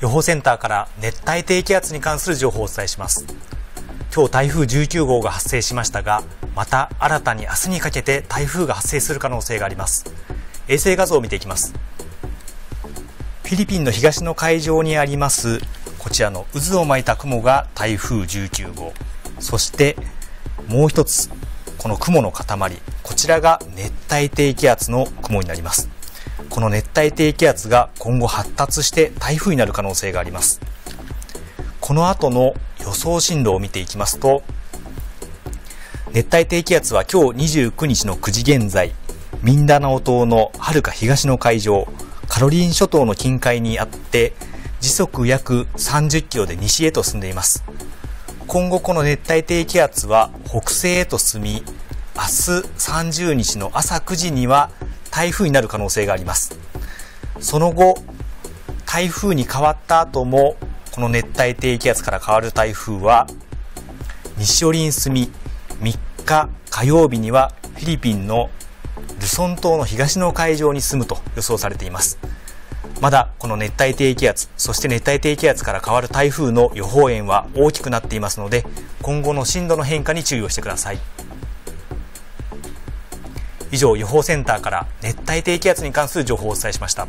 予報センターから熱帯低気圧に関する情報をお伝えします。今日台風19号が発生しましたが、また新たに明日にかけて台風が発生する可能性があります。衛星画像を見ていきます。フィリピンの東の海上にありますこちらの渦を巻いた雲が台風19号、そしてもう一つこの雲の塊、こちらが熱帯低気圧の雲になります。この熱帯低気圧が今後発達して台風になる可能性があります。この後の予想進路を見ていきますと、熱帯低気圧は今日29日の9時現在、ミンダナオ島のはるか東の海上、カロリーン諸島の近海にあって、時速約30キロで西へと進んでいます。今後この熱帯低気圧は北西へと進み、明日30日の朝9時には台風になる可能性があります。その後台風に変わった後もこの熱帯低気圧から変わる台風は西寄りに進み、3日火曜日にはフィリピンのルソン島の東の海上に進むと予想されています。まだこの熱帯低気圧、そして熱帯低気圧から変わる台風の予報円は大きくなっていますので、今後の進路の変化に注意をしてください。以上、予報センターから熱帯低気圧に関する情報をお伝えしました。